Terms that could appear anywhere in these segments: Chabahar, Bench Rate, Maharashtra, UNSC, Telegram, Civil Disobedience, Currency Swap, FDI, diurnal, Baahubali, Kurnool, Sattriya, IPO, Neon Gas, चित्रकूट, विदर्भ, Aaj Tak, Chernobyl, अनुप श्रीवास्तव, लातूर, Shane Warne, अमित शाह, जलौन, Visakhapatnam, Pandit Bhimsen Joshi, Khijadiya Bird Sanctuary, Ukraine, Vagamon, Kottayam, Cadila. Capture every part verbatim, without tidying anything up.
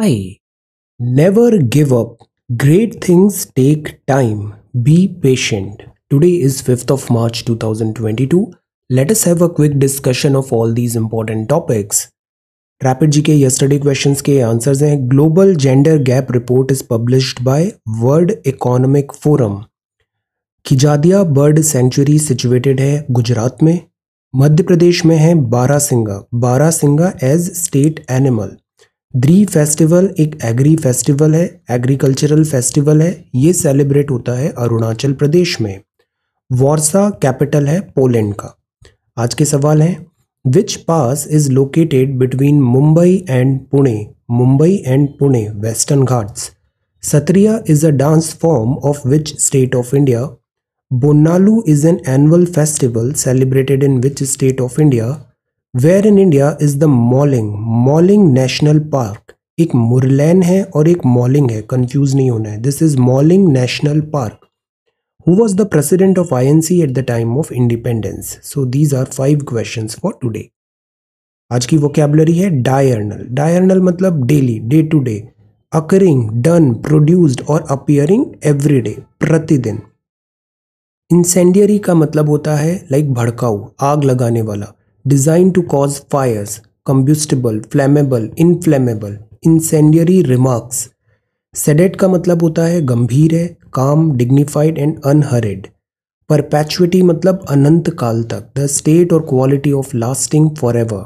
I. Never give up. Great things take time. Be patient. Today is fifth of March two thousand twenty-two. Let us have a quick discussion of all these important topics. Rapid G K yesterday questions के answers हैं. Global Gender Gap Report is published by World Economic Forum. Khijadiya bird sanctuary situated है गुजरात में. मध्य प्रदेश में है barasingha. Barasingha as state animal. Dree festival एक agri festival है, agricultural festival है. ये सेलिब्रेट होता है अरुणाचल प्रदेश में. वॉर्सा कैपिटल है पोलैंड का. आज के सवाल हैं. Which pass is located between Mumbai and Pune? Mumbai and Pune, Western Ghats. Sattriya is a dance form of which state of India? Bannalu is an annual festival celebrated in which state of India? Where in India is the Molling? Molling National Park. एक मुरलैन है और एक मॉलिंग है, confuse नहीं होना है. This is Molling National Park. Who was the president of I N C at the time of independence? So these are five questions for today. आज की vocabulary है diurnal. Diurnal मतलब daily, day to day, occurring, done, produced और appearing every day, प्रतिदिन. Incendiary का मतलब होता है like भड़काऊ, आग लगाने वाला. Designed to cause fires, combustible, flammable, inflammable. Incendiary remarks. Sedate का मतलब होता है गंभीर है, काम, डिग्निफाइड एंड अनहरिड. परपेचुटी मतलब अनंत काल तक, द स्टेट और quality of lasting for ever.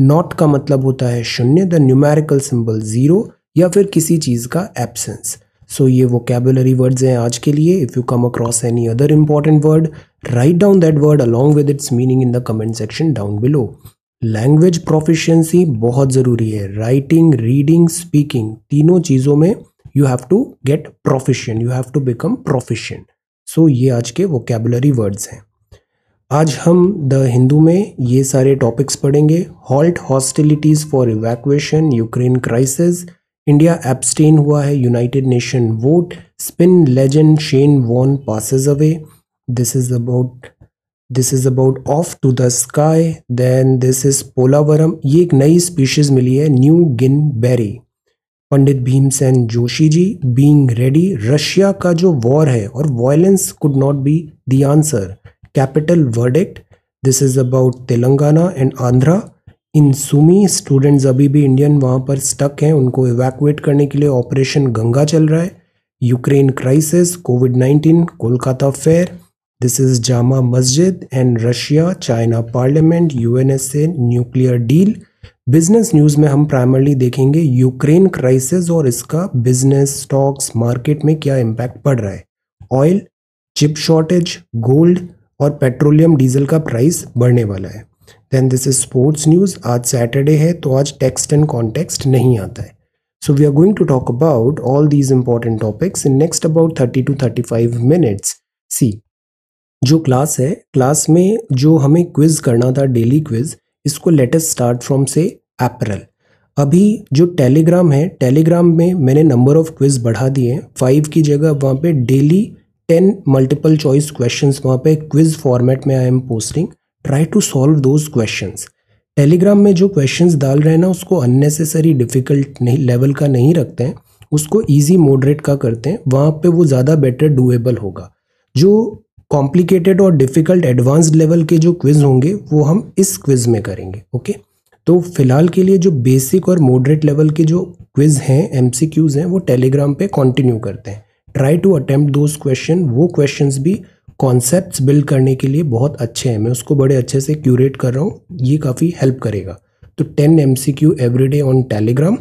Not का मतलब होता है शून्य, द न्यूमेरिकल सिंबल जीरो या फिर किसी चीज़ का एब्सेंस. सो ये वोकैबुलरी वर्ड्स हैं आज के लिए. If you come across any other important word, write down that word along with its meaning in the comment section down below. Language proficiency बहुत ज़रूरी है. राइटिंग, रीडिंग, स्पीकिंग तीनों चीज़ों में You have to get proficient. You have to become proficient. So ये आज के vocabulary words हैं. आज हम The Hindu में ये सारे topics पढ़ेंगे. Halt hostilities for evacuation, Ukraine crisis, India abstain हुआ है United Nation vote, spin legend Shane Warne passes away. This is about this is about off to the sky. Then this is Polavaram. ये एक नई species मिली है New Guineaberry. Pandit Bhimsen Joshi ji being ready. Russia का जो war है और violence could not be the answer. Capital verdict. This is about Telangana and Andhra. इंसुमी students अभी भी इंडियन वहाँ पर स्टक हैं, उनको इवैक्यूएट करने के लिए ऑपरेशन गंगा चल रहा है. Ukraine crisis, covid nineteen, Kolkata fair. This is Jama Masjid and Russia. China parliament, U N S A nuclear deal. Business news में हम प्राइमरली देखेंगे यूक्रेन क्राइसिस और इसका बिजनेस, स्टॉक्स, मार्केट में क्या इम्पैक्ट पड़ रहा है. ऑयल, चिप शॉर्टेज, गोल्ड और पेट्रोलियम डीजल का प्राइस बढ़ने वाला है. Then this is sports news. आज सैटरडे है तो आज टेक्स्ट एंड कॉन्टेक्स्ट नहीं आता है. So we are going to talk about all these important topics in next about thirty two thirty five minutes. See जो क्लास है, क्लास में जो हमें क्विज करना था, डेली क्विज, इसको लेटेस्ट स्टार्ट फ्रॉम से अप्रैल. अभी जो टेलीग्राम है, टेलीग्राम में मैंने नंबर ऑफ क्विज बढ़ा दिए हैं. फाइव की जगह वहाँ पे daily ten multiple choice questions वहाँ पे क्विज फॉर्मेट में I am posting. Try to solve those questions. Telegram में जो क्वेश्चंस डाल रहे हैं ना, उसको अननेसेसरी डिफिकल्ट नहीं, लेवल का नहीं रखते हैं, उसको ईजी मॉडरेट का करते हैं. वहाँ पर वो ज़्यादा बेटर डूएबल होगा. जो कॉम्प्लिकेटेड और डिफ़िकल्ट एडवांस्ड लेवल के जो क्विज़ होंगे वो हम इस क्विज़ में करेंगे. ओके, तो फिलहाल के लिए जो बेसिक और मॉडरेट लेवल के जो क्विज़ हैं, एमसीक्यूज़ हैं, वो टेलीग्राम पे कंटिन्यू करते हैं. Try to attempt those question. वो क्वेश्चंस भी कॉन्सेप्ट्स बिल्ड करने के लिए बहुत अच्छे हैं. मैं उसको बड़े अच्छे से क्यूरेट कर रहा हूँ, ये काफ़ी हेल्प करेगा. तो ten M C Q every day on Telegram.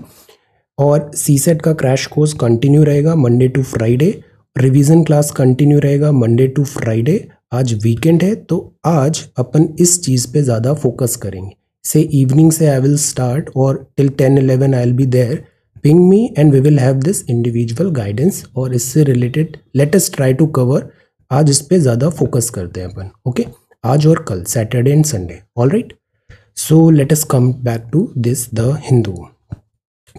और सी सेट का क्रैश कोर्स कंटिन्यू रहेगा Monday to Friday. Revision class continue रहेगा मंडे टू फ्राइडे. आज वीकेंड है तो आज अपन इस चीज़ पे ज़्यादा फोकस करेंगे. से इवनिंग से आई विल स्टार्ट और till ten eleven I will be there. Ping me and we will have this individual guidance और इससे related latest try to cover. आज इस पे ज़्यादा फोकस करते हैं अपन. ओके, आज और कल, Saturday and Sunday. Alright, so let us come back to this the Hindu.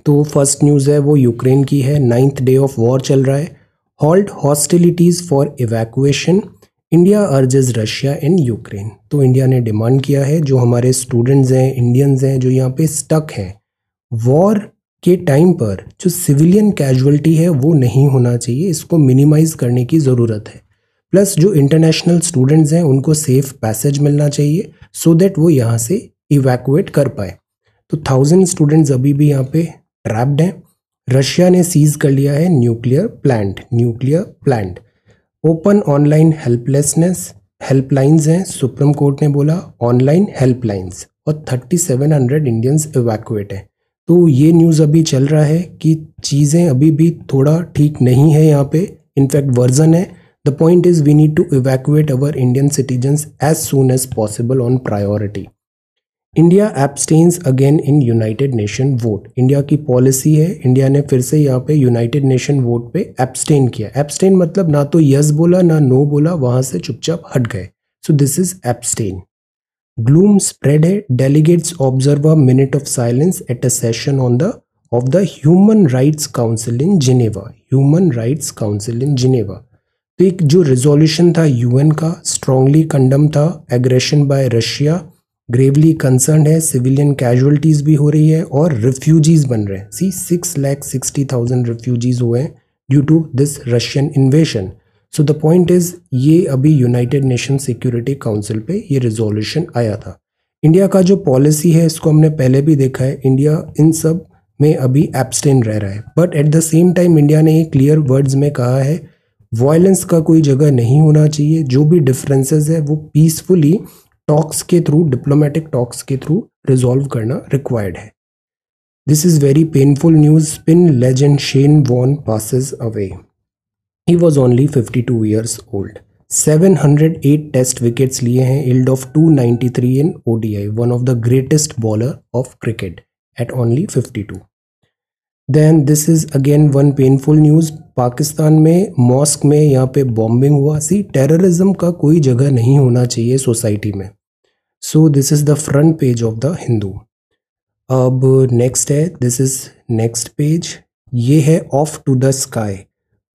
तो फर्स्ट न्यूज़ है वो यूक्रेन की है. नाइन्थ डे ऑफ वॉर चल रहा है. Halt hostilities for evacuation. India urges Russia in Ukraine. तो इंडिया ने डिमांड किया है, जो हमारे स्टूडेंट्स हैं, इंडियंस हैं, जो यहाँ पे स्टक हैं, वॉर के टाइम पर जो सिविलियन कैजुअलिटी है वो नहीं होना चाहिए, इसको मिनिमाइज़ करने की ज़रूरत है। प्लस जो इंटरनेशनल स्टूडेंट्स हैं उनको सेफ़ पैसेज मिलना चाहिए सो दैट वो यहाँ से इवैक्यूएट कर पाए। तो थाउजेंड स्टूडेंट्स अभी भी यहाँ पे ट्रैप्ड हैं। रशिया ने सीज कर लिया है nuclear plant, nuclear plant. Open online helplessness, helplines हैं, सुप्रीम कोर्ट ने बोला ऑनलाइन हेल्पलाइंस, और thirty seven hundred Indians evacuate हैं। तो ये न्यूज़ अभी चल रहा है कि चीज़ें अभी भी थोड़ा ठीक नहीं है यहाँ पे, इनफैक्ट वर्जन है। The point is we need to evacuate our Indian citizens as soon as possible on priority. India abstains again in United Nation vote, India की पॉलिसी है, इंडिया ने फिर से यहाँ पे यूनाइटेड नेशन वोट पे abstain किया। एब्सटेन मतलब ना तो यस बोला ना नो बोला, वहाँ से चुपचाप हट गए। So this is abstain. Gloom spread है, delegates observe a minute of silence at a session on the of the human rights council in Geneva, human rights council in Geneva. तो एक जो रेजोल्यूशन था यूएन का, strongly condemn था aggression by Russia, gravely concern है, civilian casualties भी हो रही है और रिफ्यूजीज़ बन रहे हैं। See six lakh sixty thousand refugees हुए हैं due to this Russian invasion. So the point is ये अभी यूनाइटेड नेशन सिक्योरिटी काउंसिल पे ये रिजोल्यूशन आया था। इंडिया का जो पॉलिसी है इसको हमने पहले भी देखा है, इंडिया इन सब में अभी एब्सटेन रह रहा है। But at the same time India ने ये क्लियर वर्ड्स में कहा है वायलेंस का कोई जगह नहीं होना चाहिए, जो भी डिफरेंसेस है वो पीसफुली टॉक्स के थ्रू, डिप्लोमेटिक टॉक्स के थ्रू रिजॉल्व करना रिक्वायर्ड है। This is very painful news. Spin legend Shane Warne passes away, he was only fifty two years old. Seven hundred eight test wickets लिए हैं, yield of two ninety three in ODI, one of the greatest bowler of cricket at only fifty two. Then this is again one painful news, Pakistan में mosque में यहाँ पे bombing हुआ। सी terrorism का कोई जगह नहीं होना चाहिए सोसाइटी में। So this is the front page of the Hindu. अब नेक्स्ट है, दिस इज़ नेक्स्ट पेज, ये है off to the sky,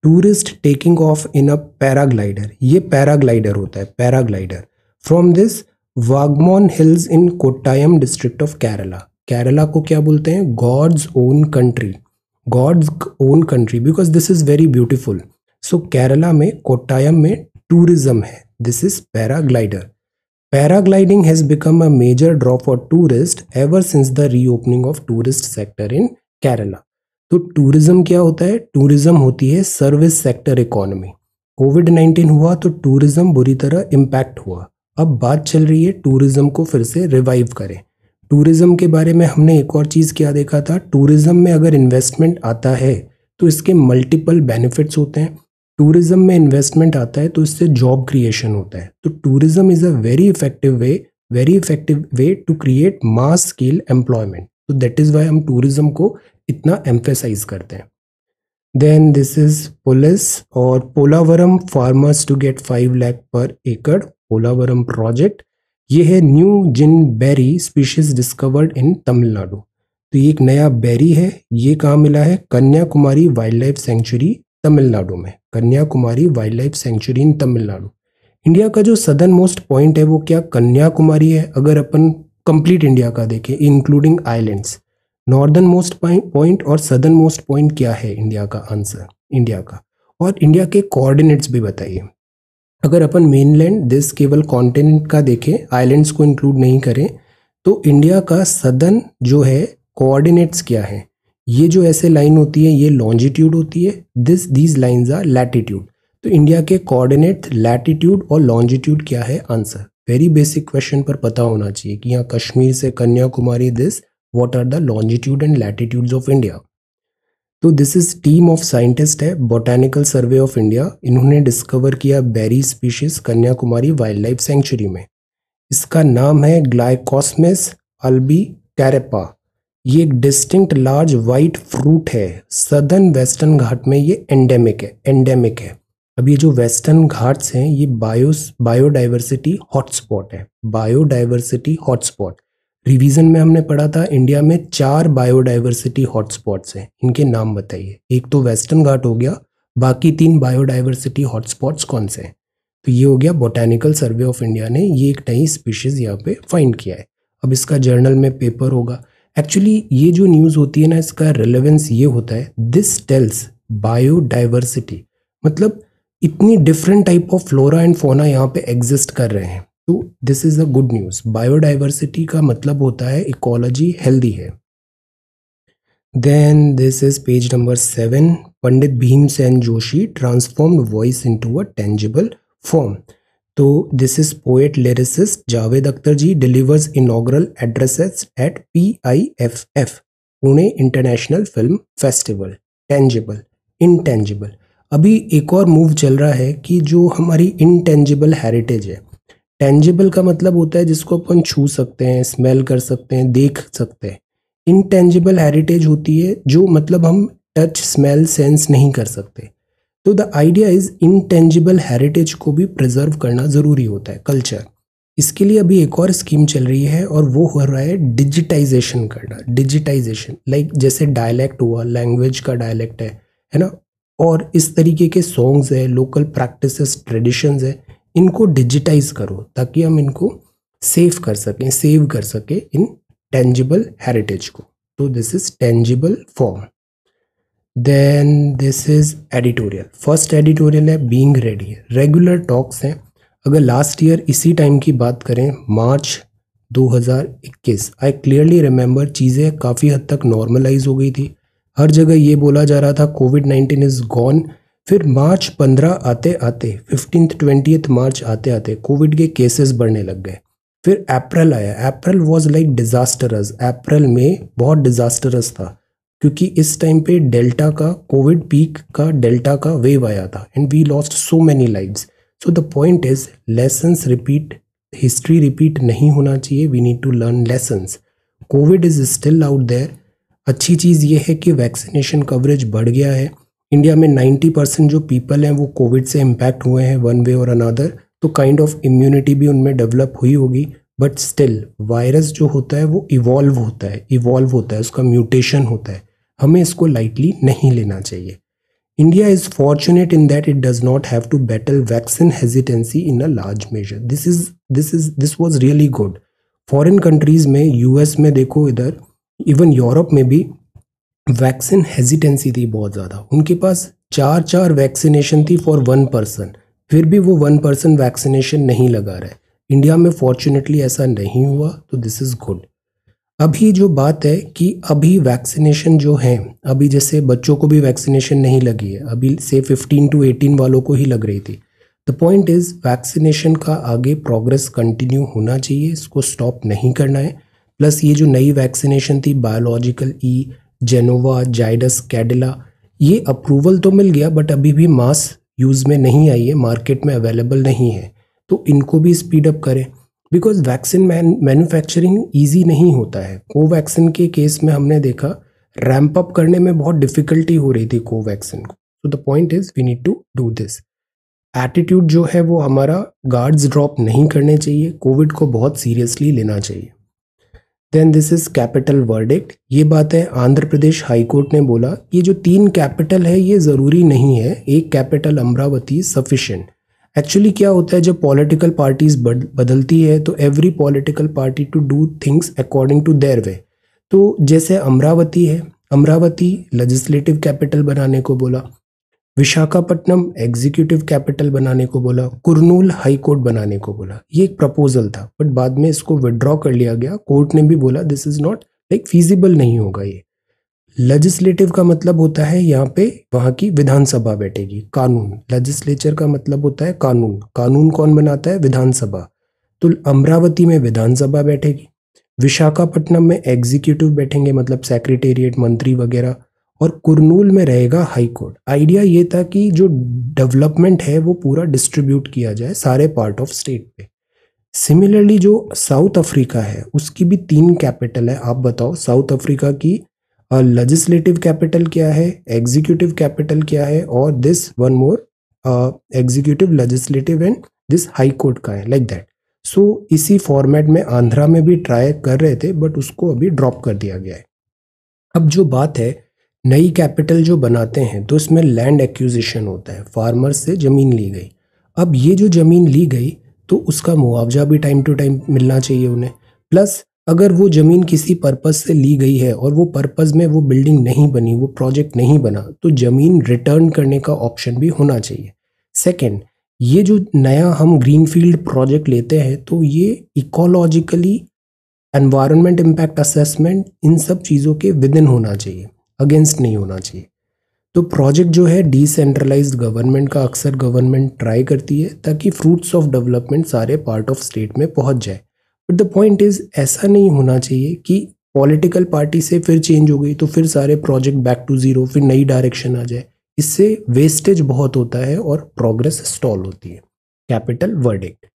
tourist taking off in a paraglider. ये पैराग्लाइडर होता है, paraglider from this Vagamon hills in Kottayam district of Kerala. Kerala को क्या बोलते हैं? God's own country, God's own country, because this is very beautiful. So Kerala में कोट्टायम में टूरिज्म है, this is paraglider. Paragliding has become a major draw for tourist ever since the reopening of tourist sector in Kerala. तो tourism क्या होता है? Tourism होती है service sector economy. Covid nineteen हुआ तो टूरिज्म बुरी तरह इम्पैक्ट हुआ। अब बात चल रही है टूरिज्म को फिर से रिवाइव करें। टूरिज़्म के बारे में हमने एक और चीज़ क्या देखा था, टूरिज़्म में अगर इन्वेस्टमेंट आता है तो इसके मल्टीपल बेनिफिट्स होते हैं। टूरिज़्म में इन्वेस्टमेंट आता है तो इससे जॉब क्रिएशन होता है। तो tourism is a very effective way, very effective way to create mass scale employment. तो दैट इज़ वाई हम टूरिज़्म को इतना एम्फेसाइज करते हैं। देन दिस इज़ पुलिस और Polavaram, farmers to get five lakh per acre, Polavaram project. ये है new Jin berry species discovered in Tamil Nadu. तो ये एक नया बेरी है, ये कहाँ मिला है? Kanyakumari wild life sanctuary Tamil Nadu में, Kanyakumari wild life sanctuary in Tamil Nadu. India का जो सदर्न मोस्ट पॉइंट है वो क्या? कन्याकुमारी है। अगर अपन कंप्लीट इंडिया का देखें including islands, northern most point और सदर्न मोस्ट पॉइंट क्या है इंडिया का? आंसर इंडिया का। और इंडिया के कोऑर्डिनेट्स भी बताइए। अगर अपन मेनलैंड देश केवल कॉन्टिनेंट का देखें, आइलैंड्स को इंक्लूड नहीं करें, तो इंडिया का सदर्न जो है कोऑर्डिनेट्स क्या है? ये जो ऐसे लाइन होती है ये लॉन्जिट्यूड होती है, this these lines are latitude. तो इंडिया के कोऑर्डिनेट लैटिट्यूड और लॉन्जिट्यूड क्या है? आंसर। वेरी बेसिक क्वेश्चन पर पता होना चाहिए कि यहाँ कश्मीर से Kanyakumari this what are the longitude and latitudes of India. तो this is team of scientist है, बॉटेनिकल सर्वे ऑफ इंडिया, इन्होंने डिस्कवर किया berry species Kanyakumari wild life sanctuary में। इसका नाम है ग्लाइकोसमिस अल्बी कैरेपा। ये एक डिस्टिंक्ट लार्ज वाइट फ्रूट है, सदर्न वेस्टर्न घाट में ये एंडेमिक है, एंडेमिक है। अब ये जो वेस्टर्न घाट्स हैं ये बायोस बायोडाइवर्सिटी हॉटस्पॉट है, बायोडाइवर्सिटी हॉटस्पॉट। रिवीजन में हमने पढ़ा था इंडिया में चार बायोडाइवर्सिटी हॉटस्पॉट्स हैं, इनके नाम बताइए। एक तो वेस्टर्न घाट हो गया, बाकी तीन बायोडाइवर्सिटी हॉटस्पॉट्स कौन से हैं? तो ये हो गया, बॉटेनिकल सर्वे ऑफ इंडिया ने ये एक नई स्पीशीज़ यहाँ पे फाइंड किया है। अब इसका जर्नल में पेपर होगा। एक्चुअली ये जो न्यूज़ होती है ना, इसका रिलेवेंस ये होता है, दिस टेल्स बायोडाइवर्सिटी, मतलब इतनी different type of flora and fauna यहाँ पे एग्जिस्ट कर रहे हैं, तो this is a good news. Biodiversity का मतलब होता है इकोलॉजी हेल्दी है। Then this is page number seven, Pandit Bhimsen Joshi transformed voice into a tangible form. तो this is poet lyricist Javed Akhtar ji delivers inaugural addresses at P I F F Pune international film festival. Tangible, intangible, अभी एक और move चल रहा है कि जो हमारी इनटेंजिबल हेरिटेज है। टेंजिबल का मतलब होता है जिसको अपन छू सकते हैं, स्मेल कर सकते हैं, देख सकते हैं। इनटेंजिबल हेरिटेज होती है जो मतलब हम टच, स्मेल, सेंस नहीं कर सकते। तो the idea is intangible heritage को भी प्रिजर्व करना ज़रूरी होता है कल्चर। इसके लिए अभी एक और स्कीम चल रही है और वो हो रहा है डिजिटाइजेशन करना। डिजिटाइजेशन लाइक जैसे डायलैक्ट हुआ, लैंग्वेज का डायलैक्ट है है ना, और इस तरीके के सॉन्ग्स है, लोकल प्रैक्टिसेस, ट्रेडिशंस है, इनको डिजिटाइज करो ताकि हम इनको सेव कर सकें, सेव कर सकें इन टेंजिबल हेरिटेज को। तो this is tangible form. Then this is editorial. First editorial है बीइंग रेडी। रेगुलर टॉक्स हैं। अगर लास्ट ईयर इसी टाइम की बात करें, मार्च दो हज़ार इक्कीस, आई क्लियरली रिमेंबर चीज़ें काफ़ी हद तक नॉर्मलाइज हो गई थी। हर जगह ये बोला जा रहा था कोविड नाइन्टीन इज़ गॉन। फिर मार्च पंद्रह आते आते, फिफ्टीन ट्वेंटीथ मार्च आते आते कोविड के केसेस बढ़ने लग गए। फिर अप्रैल आया। April was like disastrous. April में बहुत डिज़ास्टरस था क्योंकि इस टाइम पे डेल्टा का, कोविड पीक का डेल्टा का वेव आया था and we lost so many lives. So the point is lessons repeat, history repeat नहीं होना चाहिए। We need to learn lessons. Covid is still out there. अच्छी चीज़ ये है कि वैक्सीनेशन कवरेज बढ़ गया है। इंडिया में नाइन्टी परसेंट जो पीपल हैं वो कोविड से इम्पैक्ट हुए हैं वन वे और अनदर, तो काइंड ऑफ इम्यूनिटी भी उनमें डेवलप हुई होगी। बट स्टिल वायरस जो होता है वो इवॉल्व होता है, इवॉल्व होता है, उसका म्यूटेशन होता है। हमें इसको लाइटली नहीं लेना चाहिए। India is fortunate in that it does not have to battle vaccine hesitancy in a large major. This is this is this was really good. Foreign countries में, यूएस में देखो, इधर इवन यूरोप में भी vaccine hesitancy थी बहुत ज़्यादा। उनके पास चार चार वैक्सीनेशन थी फॉर वन पर्सन, फिर भी वो वन पर्सन वैक्सीनेशन नहीं लगा रहा है। इंडिया में फॉर्चुनेटली ऐसा नहीं हुआ, तो दिस इज़ गुड। अभी जो बात है कि अभी वैक्सीनेशन जो है, अभी जैसे बच्चों को भी वैक्सीनेशन नहीं लगी है, अभी से फिफ्टीन टू एटीन वालों को ही लग रही थी। द पॉइंट इज़ वैक्सीनेशन का आगे प्रोग्रेस कंटिन्यू होना चाहिए, इसको स्टॉप नहीं करना है। प्लस ये जो नई वैक्सीनेशन थी, बायोलॉजिकल ई, जेनोवा, जाइडस, कैडिला, ये अप्रूवल तो मिल गया बट अभी भी मास यूज़ में नहीं आई है, मार्केट में अवेलेबल नहीं है, तो इनको भी स्पीड अप करें बिकॉज वैक्सीन मैन्युफैक्चरिंग ईजी नहीं होता है। कोवैक्सीन के केस में हमने देखा रैम्प अप करने में बहुत डिफ़िकल्टी हो रही थी कोवैक्सीन को। So the point is we need to do this. Attitude जो है वो हमारा, गार्ड्स ड्रॉप नहीं करने चाहिए, कोविड को बहुत सीरियसली लेना चाहिए। Then this is capital verdict. ये बात है आंध्र प्रदेश हाई कोर्ट ने बोला ये जो तीन कैपिटल है ये ज़रूरी नहीं है, एक कैपिटल अमरावती सफिशेंट। एक्चुअली क्या होता है, जब पॉलिटिकल पार्टीज़ बदलती है तो every political party to do things according to their way. तो जैसे अमरावती है, अमरावती लेजिस्लेटिव कैपिटल बनाने को बोला, विशाखापट्टनम एग्जीक्यूटिव कैपिटल बनाने को बोला, कुरनूल हाई कोर्ट बनाने को बोला। ये एक प्रपोजल था बट बाद में इसको विड्रॉ कर लिया गया। कोर्ट ने भी बोला this is not like feasible, नहीं होगा ये। लेजिस्लेटिव का मतलब होता है यहाँ पे वहाँ की विधानसभा बैठेगी, कानून। लेजिस्लेचर का मतलब होता है कानून। कानून कौन बनाता है? विधानसभा। तो अमरावती में विधानसभा बैठेगी, विशाखापट्टनम में एग्जीक्यूटिव बैठेंगे मतलब सेक्रेटेरिएट, मंत्री वगैरह, और कुरनूल में रहेगा हाई कोर्ट। आइडिया ये था कि जो डेवलपमेंट है वो पूरा डिस्ट्रीब्यूट किया जाए सारे पार्ट ऑफ स्टेट पे। सिमिलरली जो साउथ अफ्रीका है उसकी भी तीन कैपिटल है। आप बताओ साउथ अफ्रीका की लेजिस्लेटिव कैपिटल क्या है, एग्जीक्यूटिव कैपिटल क्या है, और this one more executive, legislative and this high court का है, लाइक दैट। सो इसी फॉर्मेट में आंध्रा में भी ट्राई कर रहे थे बट उसको अभी ड्रॉप कर दिया गया है। अब जो बात है नई कैपिटल जो बनाते हैं तो इसमें लैंड एक्विजिशन होता है, फार्मर्स से ज़मीन ली गई। अब ये जो ज़मीन ली गई तो उसका मुआवजा भी टाइम टू टाइम मिलना चाहिए उन्हें। प्लस अगर वो ज़मीन किसी पर्पज़ से ली गई है और वो पर्पज़ में वो बिल्डिंग नहीं बनी, वो प्रोजेक्ट नहीं बना, तो ज़मीन रिटर्न करने का ऑप्शन भी होना चाहिए। सेकंड, ये जो नया हम ग्रीनफील्ड प्रोजेक्ट लेते हैं तो ये इकोलॉजिकली एनवायरमेंट इम्पैक्ट असेसमेंट इन सब चीज़ों के विदिन होना चाहिए, अगेंस्ट नहीं होना चाहिए। तो प्रोजेक्ट जो है डिसेंट्रलाइज्ड गवर्नमेंट का अक्सर गवर्नमेंट ट्राई करती है ताकि फ्रूट्स ऑफ डेवलपमेंट सारे पार्ट ऑफ स्टेट में पहुँच जाए। बट द पॉइंट इज़, ऐसा नहीं होना चाहिए कि पॉलिटिकल पार्टी से फिर चेंज हो गई तो फिर सारे प्रोजेक्ट बैक टू ज़ीरो, फिर नई डायरेक्शन आ जाए। इससे वेस्टेज बहुत होता है और प्रोग्रेस स्टॉल होती है। Capital verdict,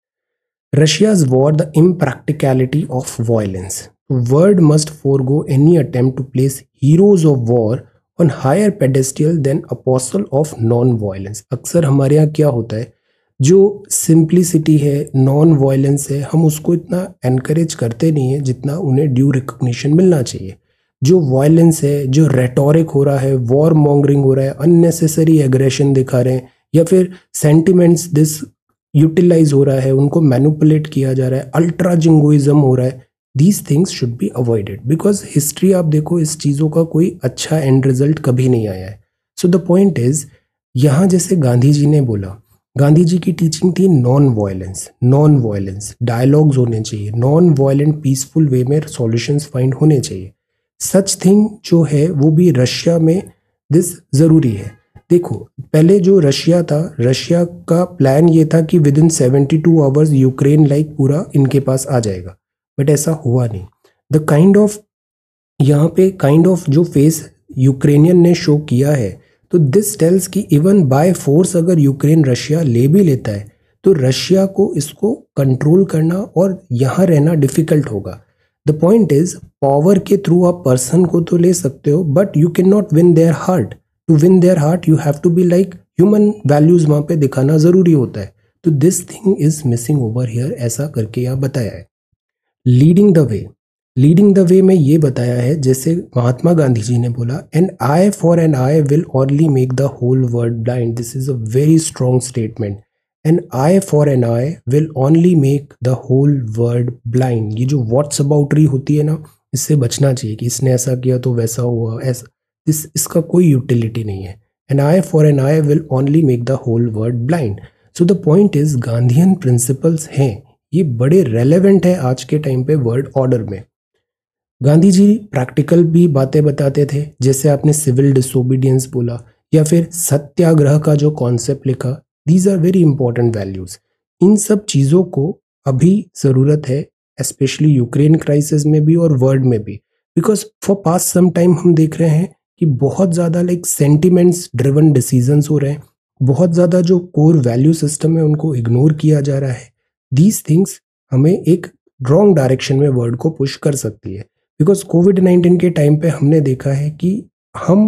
Russia's war the impracticality of violence, world must forgo any attempt to place heroes of war on higher pedestal than apostle of non violence. अक्सर हमारे यहाँ क्या होता है, जो सिंप्लिसिटी है, नॉन वायलेंस है, हम उसको इतना एनकरेज करते नहीं है जितना उन्हें ड्यू रिकॉग्निशन मिलना चाहिए। जो वायलेंस है, जो रेटोरिक हो रहा है, वॉर मॉन्गरिंग हो रहा है, अननेसेसरी एग्रेशन दिखा रहे हैं, या फिर सेंटिमेंट्स दिस यूटिलाइज हो रहा है, उनको मैनिपुलेट किया जा रहा है, अल्ट्रा जिंगोइज्म हो रहा है, these things should be avoided because history आप देखो, इस चीज़ों का कोई अच्छा एंड रिजल्ट कभी नहीं आया है। सो द पॉइंट इज़, यहाँ जैसे गांधी जी ने बोला, गांधी जी की टीचिंग थी non violence, non violence dialogues होने चाहिए, नॉन वायलेंट पीसफुल वे में सॉल्यूशंस फाइंड होने चाहिए। सच थिंग जो है वो भी रशिया में दिस ज़रूरी है। देखो, पहले जो रशिया था, रशिया का प्लान ये था कि with in seventy two hours Ukraine like पूरा इनके पास आ जाएगा, बट ऐसा हुआ नहीं। द काइंड ऑफ यहाँ पे काइंड ऑफ जो फेस यूक्रेनियन ने शो किया है, तो दिस टेल्स कि इवन बाय फोर्स अगर यूक्रेन रशिया ले भी लेता है तो रशिया को इसको कंट्रोल करना और यहाँ रहना डिफ़िकल्ट होगा। द पॉइंट इज़, पावर के थ्रू आप पर्सन को तो ले सकते हो, but you can not win their heart. To win their heart you have to be like human values वहाँ पे दिखाना ज़रूरी होता है। तो this thing is missing over here, ऐसा करके यहाँ बताया है। Leading the way, leading the way में ये बताया है, जैसे महात्मा गांधी जी ने बोला, an eye for an eye will only make the whole world blind. This is a very strong statement. An eye for an eye will only make the whole world blind. ये जो what's अबाउटरी होती है ना, इससे बचना चाहिए कि इसने ऐसा किया तो वैसा हुआ, ऐसा इस इसका कोई यूटिलिटी नहीं है। An eye for an eye will only make the whole world blind. So the point is, Gandhian principles हैं, ये बड़े रेलेवेंट है आज के टाइम पे वर्ल्ड ऑर्डर में। गांधी जी प्रैक्टिकल भी बातें बताते थे, जैसे आपने सिविल डिसोबीडियंस बोला या फिर सत्याग्रह का जो कॉन्सेप्ट लिखा, these are very important values. इन सब चीज़ों को अभी ज़रूरत है, स्पेशली यूक्रेन क्राइसिस में भी और वर्ल्ड में भी, because for past some time हम देख रहे हैं कि बहुत ज़्यादा लाइक सेंटिमेंट्स ड्रिवन डिसीजंस हो रहे हैं, बहुत ज़्यादा जो कोर वैल्यू सिस्टम है उनको इग्नोर किया जा रहा है। दीज थिंग्स हमें एक रॉन्ग डायरेक्शन में वर्ल्ड को पुश कर सकती है, बिकॉज कोविड नाइन्टीन के टाइम पे हमने देखा है कि हम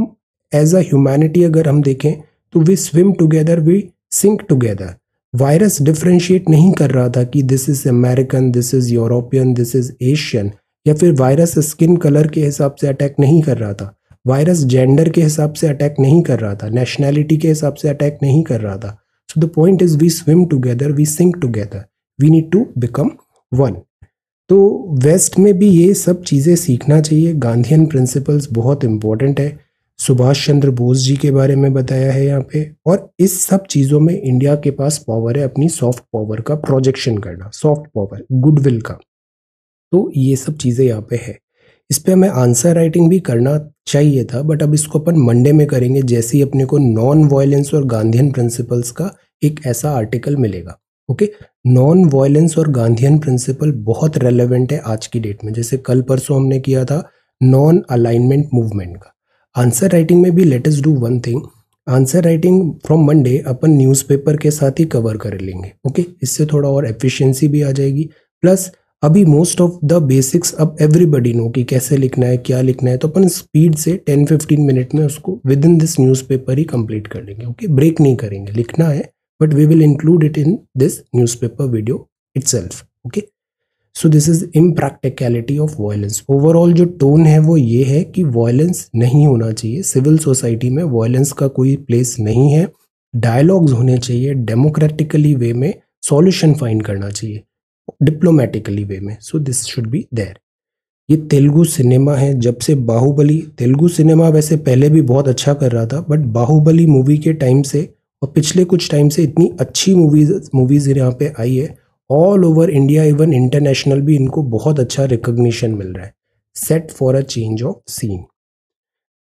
एज अ ह्यूमैनिटी अगर हम देखें तो we swim together, we sink together. Virus differentiate नहीं कर रहा था कि this is American, this is European, this is Asian, या फिर वायरस स्किन कलर के हिसाब से अटैक नहीं कर रहा था, वायरस जेंडर के हिसाब से अटैक नहीं कर रहा था, नेशनैलिटी के हिसाब से अटैक नहीं कर रहा था। So the point is, we swim together, we sink together, we need to become one. तो वेस्ट में भी ये सब चीज़ें सीखना चाहिए। गांधीयन प्रिंसिपल्स बहुत इम्पॉर्टेंट है। सुभाष चंद्र बोस जी के बारे में बताया है यहाँ पे, और इस सब चीज़ों में इंडिया के पास पावर है अपनी सॉफ्ट पावर का प्रोजेक्शन करना, सॉफ्ट पावर गुडविल का। तो ये सब चीज़ें यहाँ पे है। इस पे हमें आंसर राइटिंग भी करना चाहिए था, बट अब इसको अपन मंडे में करेंगे, जैसे ही अपने को नॉन वायलेंस और गांधीयन प्रिंसिपल्स का एक ऐसा आर्टिकल मिलेगा। ओके, नॉन वायलेंस और गांधीयन प्रिंसिपल बहुत रेलेवेंट है आज की डेट में, जैसे कल परसों हमने किया था नॉन अलाइनमेंट मूवमेंट का। आंसर राइटिंग में भी let us do one thing, answer writing from Monday अपन न्यूज़पेपर के साथ ही कवर कर लेंगे। ओके, इससे थोड़ा और एफिशिएंसी भी आ जाएगी, प्लस अभी मोस्ट ऑफ द बेसिक्स अब एवरीबडी नो कि कैसे लिखना है, क्या लिखना है, तो अपन स्पीड से टेन फिफ्टीन मिनट में उसको विद इन दिस न्यूज़पेपर ही कंप्लीट कर लेंगे। ओके, ब्रेक नहीं करेंगे, लिखना है but we will include it in this newspaper video itself. Okay, so this is impracticality of violence. Overall जो tone है वो ये है कि violence नहीं होना चाहिए, civil society में violence का कोई place नहीं है, dialogues होने चाहिए, democratically way में solution find करना चाहिए, diplomatically way में, so this should be there. ये तेलुगु सिनेमा है। जब से बाहुबली, तेलुगु सिनेमा वैसे पहले भी बहुत अच्छा कर रहा था, बट बाहुबली मूवी के टाइम से और पिछले कुछ टाइम से इतनी अच्छी मूवीज मूवीज़ यहाँ पे आई है। All over India, even international भी इनको बहुत अच्छा रिकग्निशन मिल रहा है। Set for a change of scene.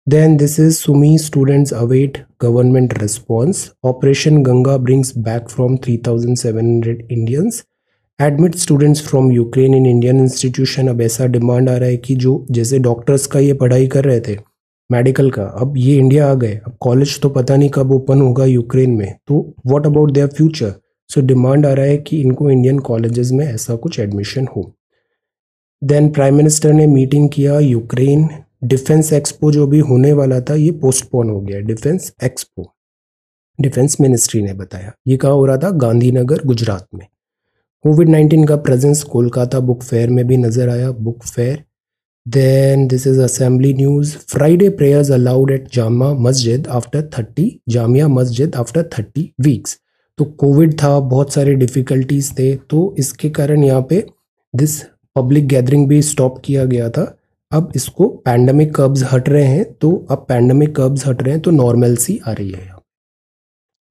Then this is Sumy, students await government response. Operation Ganga brings back from three thousand seven hundred Indians. Admit students from Ukraine in Indian institution. अब ऐसा demand आ रहा है कि जो जैसे doctors का ये पढ़ाई कर रहे थे मेडिकल का, अब ये इंडिया आ गए। अब कॉलेज तो पता नहीं कब ओपन होगा यूक्रेन में, तो what about their future. So demand आ रहा है कि इनको इंडियन कॉलेजेस में ऐसा कुछ एडमिशन हो। देन प्राइम मिनिस्टर ने मीटिंग किया। यूक्रेन डिफेंस एक्सपो जो भी होने वाला था ये पोस्टपोन हो गया। डिफेंस एक्सपो डिफेंस मिनिस्ट्री ने बताया। ये कहाँ हो रहा था? गांधीनगर, गुजरात में। कोविड नाइन्टीन का प्रेजेंस कोलकाता बुक फेयर में भी नजर आया, book fair. Then this is assembly news. Friday prayers allowed at Jama Masjid after thirty Jamia Masjid after thirty weeks. तो कोविड था, बहुत सारे डिफ़िकल्टीज थे, तो इसके कारण यहाँ पे दिस पब्लिक गैदरिंग भी स्टॉप किया गया था। अब इसको पैंडमिक कर्ब्स हट रहे हैं, तो अब पैंडमिक कर्ब्स हट रहे हैं तो नॉर्मलसी आ रही है।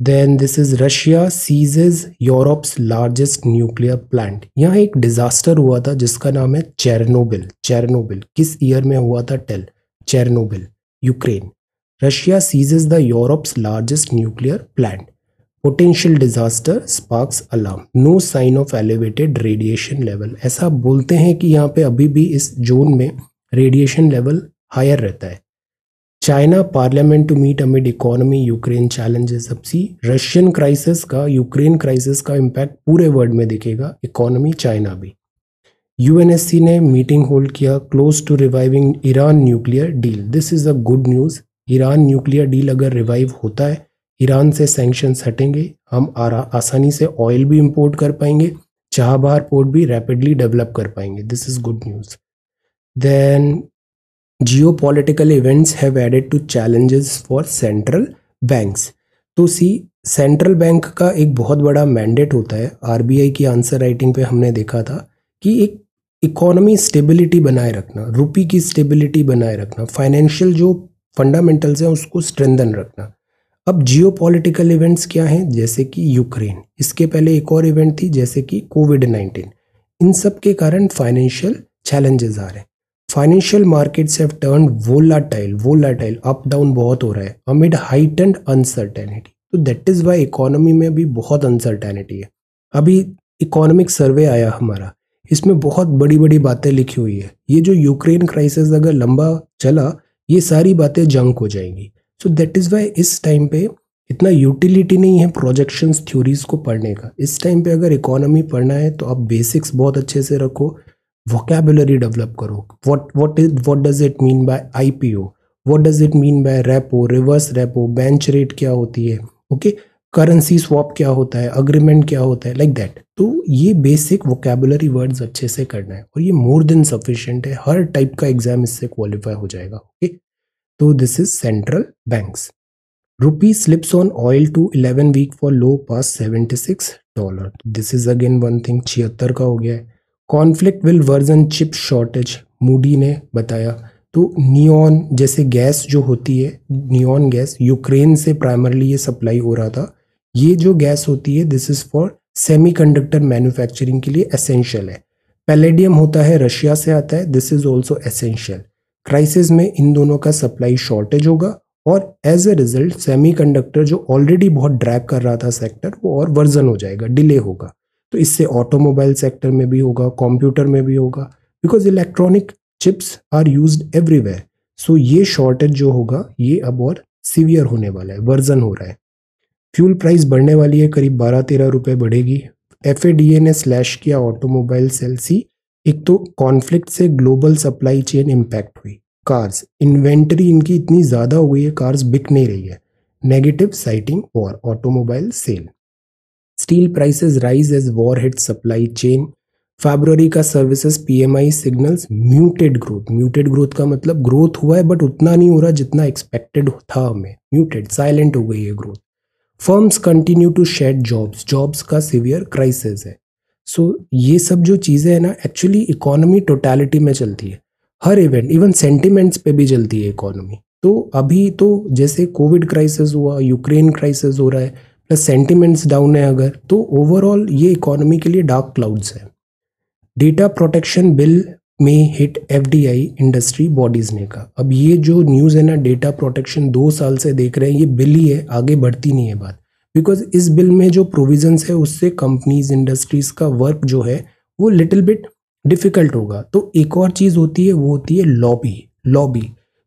Then this is Russia seizes Europe's largest nuclear plant। यहाँ एक डिजास्टर हुआ था जिसका नाम है चेरनोबिल। चेरनोबिल किस ईयर में हुआ था? Tell Chernobyl, Ukraine. Russia seizes the Europe's largest nuclear plant. Potential disaster sparks alarm. No sign of elevated radiation level. ऐसा बोलते हैं कि यहाँ पे अभी भी इस जोन में रेडिएशन लेवल हायर रहता है। China parliament to meet amid economy Ukraine challenges. अब सी रशियन क्राइसिस का, यूक्रेन क्राइसिस का इम्पैक्ट पूरे वर्ल्ड में दिखेगा, इकोनॉमी चाइना भी। यूएनएससी ने मीटिंग होल्ड किया। Close to reviving Iran nuclear deal. This is a good news. Iran nuclear deal अगर रिवाइव होता है, ईरान से सैंक्शंस हटेंगे, हम आसानी से ऑयल भी इम्पोर्ट कर पाएंगे, चाबहार पोर्ट भी रैपिडली डेवलप कर पाएंगे। This is good news. Then Geopolitical events have added to challenges for central banks। तो सी सेंट्रल बैंक का एक बहुत बड़ा मैंडेट होता है। आरबीआई की आंसर राइटिंग पे हमने देखा था कि एक इकोनॉमी स्टेबिलिटी बनाए रखना, रुपी की स्टेबिलिटी बनाए रखना, फाइनेंशियल जो फंडामेंटल्स हैं उसको स्ट्रेंथन रखना। अब जियोपॉलिटिकल इवेंट्स क्या हैं? जैसे कि यूक्रेन, इसके पहले एक और इवेंट थी जैसे कि कोविड नाइन्टीन। इन सब के कारण फाइनेंशियल चैलेंजेस आ रहे हैं। Financial markets have turned volatile. Volatile up down बहुत हो रहा है अमिड हाइटेंड अनसर्टेनिटी। तो दैट इज़ वाई इकोनॉमी में भी बहुत अनसर्टेनिटी है। अभी इकोनॉमिक सर्वे आया हमारा, इसमें बहुत बड़ी बड़ी बातें लिखी हुई है। ये जो यूक्रेन क्राइसिस अगर लंबा चला, ये सारी बातें जंक हो जाएंगी। सो दैट इज़ वाई इस टाइम पे इतना यूटिलिटी नहीं है प्रोजेक्शंस थ्योरीज को पढ़ने का। इस टाइम पे अगर इकोनॉमी पढ़ना है तो आप बेसिक्स बहुत अच्छे से रखो, वोकेबुलरी डेवलप करो। What what is what does it mean by IPO, what does it mean by repo, reverse repo, bench rate क्या होती है, ओके, करेंसी स्वैप क्या होता है, अग्रीमेंट क्या होता है, लाइक दैट। तो ये बेसिक वोकेबुलरी वर्ड्स अच्छे से करना है और ये मोर देन सफिशिएंट है। हर टाइप का एग्जाम इससे क्वालिफाई हो जाएगा, ओके। तो this is central banks. Rupee slips on oil to eleven week for low past seventy six dollar. This is again one thing, छिहत्तर का हो गया है। Conflict will worsen chip shortage, Moody ने बताया। तो नियॉन जैसे गैस जो होती है, नियॉन गैस यूक्रेन से प्राइमरली ये सप्लाई हो रहा था। ये जो गैस होती है this is for semiconductor manufacturing के लिए एसेंशियल है। पैलेडियम होता है, रशिया से आता है, this is also essential. Crisis में इन दोनों का सप्लाई शॉर्टेज होगा और एज ए रिजल्ट सेमीकंडक्टर जो ऑलरेडी बहुत ड्रैग कर रहा था सेक्टर, वो और वर्जन हो जाएगा, डिले होगा। तो इससे ऑटोमोबाइल सेक्टर में भी होगा, कंप्यूटर में भी होगा, because electronic chips are used everywhere. So ये शॉर्टेज जो होगा ये अब और सीवियर होने वाला है, वर्जन हो रहा है। फ्यूल प्राइस बढ़ने वाली है, करीब बारह तेरह रुपये बढ़ेगी। एफएडीए ने स्लैश किया ऑटोमोबाइल सेल सी। एक तो कॉन्फ्लिक्ट से ग्लोबल सप्लाई चेन इम्पैक्ट हुई। कार्स इन्वेंट्री इनकी इतनी ज़्यादा हो गई है, कार्स बिक नहीं रही है। Negative citing for automobile sale. Steel prices rise as war hit supply chain. फरवरी का services PMI signals muted growth. Muted growth का मतलब ग्रोथ हुआ है बट उतना नहीं हो रहा जितना एक्सपेक्टेड था हमें। म्यूटेड, साइलेंट हो गई है growth. Firms continue to shed jobs. Jobs का सीवियर क्राइसिस है। सो so, ये सब जो चीज़ें हैं ना, एक्चुअली इकोनॉमी टोटैलिटी में चलती है। हर इवेंट, इवन सेंटिमेंट्स पे भी चलती है इकोनॉमी। तो अभी तो जैसे कोविड क्राइसिस हुआ, यूक्रेन क्राइसिस हो रहा है, प्लस सेंटिमेंट्स डाउन है अगर, तो ओवरऑल ये इकोनॉमी के लिए डार्क क्लाउड्स है। डेटा प्रोटेक्शन बिल में हिट एफडीआई इंडस्ट्री बॉडीज़ ने कहा। अब ये जो न्यूज़ है ना, डेटा प्रोटेक्शन दो साल से देख रहे हैं, ये बिल ही है, आगे बढ़ती नहीं है बात, बिकॉज इस बिल में जो प्रोविजंस है उससे कंपनीज इंडस्ट्रीज़ का वर्क जो है वो लिटिल बिट डिफ़िकल्ट होगा। तो एक और चीज़ होती है, वो होती है लॉबी। लॉबी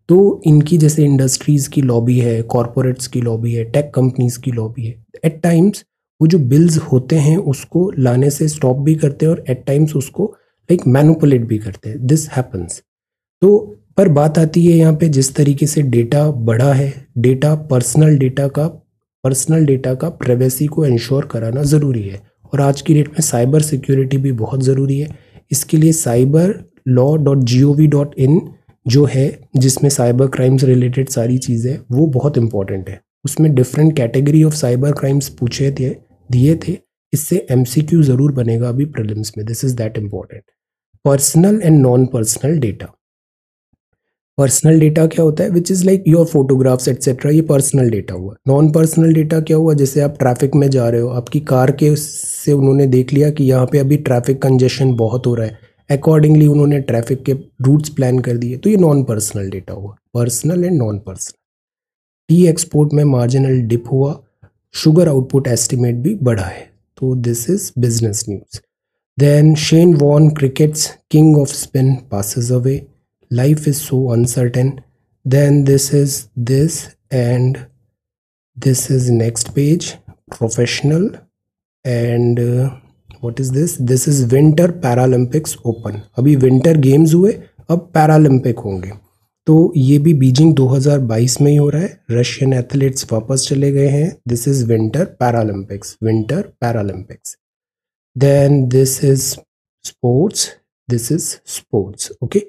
तो इनकी जैसे इंडस्ट्रीज़ की लॉबी है, कॉरपोरेट्स की लॉबी है, टेक कंपनीज़ की लॉबी है। एट टाइम्स वो जो बिल्स होते हैं उसको लाने से स्टॉप भी करते हैं और एट टाइम्स उसको लाइक मैनिपुलेट भी करते हैं। This happens. तो पर बात आती है यहाँ पे जिस तरीके से डेटा बढ़ा है, डेटा पर्सनल डेटा का पर्सनल डेटा का प्राइवेसी को इंश्योर कराना ज़रूरी है, और आज की डेट में साइबर सिक्योरिटी भी बहुत ज़रूरी है। इसके लिए cyber law dot G O V dot in जो है, जिसमें साइबर क्राइम्स रिलेटेड सारी चीज़ें, वो बहुत इंपॉर्टेंट है। उसमें different category of cyber crimes पूछे थे दिए थे, इससे एम सी क्यू ज़रूर बनेगा अभी प्रीलिम्स में। This is that important. Personal and non personal data. Personal data क्या होता है, which is like your photographs etcetera, ये पर्सनल डेटा हुआ। नॉन पर्सनल डेटा क्या हुआ, जैसे आप ट्रैफिक में जा रहे हो, आपकी कार के से उन्होंने देख लिया कि यहाँ पे अभी ट्रैफिक कंजेशन बहुत हो रहा है, अकॉर्डिंगली उन्होंने ट्रैफिक के रूट्स प्लान कर दिए, तो ये नॉन पर्सनल डेटा हुआ। Personal and non personal. Tea export में मार्जिनल डिप हुआ, शुगर आउटपुट एस्टिमेट भी बढ़ा है। तो this is business news. Then Shane Warne, cricket's king of spin, passes away. Life is so uncertain. Then this is this and this is next page. Professional and uh, what is this? This is Winter Paralympics Open. अभी Winter Games हुए, अब Paralympic होंगे। तो ये भी Beijing दो हज़ार बाईस में ही हो रहा है। रशियन एथलीट्स वापस चले गए हैं। This is Winter Paralympics. Winter Paralympics. Then this is sports, this is sports, okay.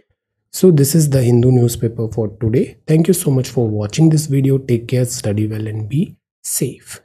So this is the Hindu newspaper for today. Thank you so much for watching this video. Take care, study well and be safe.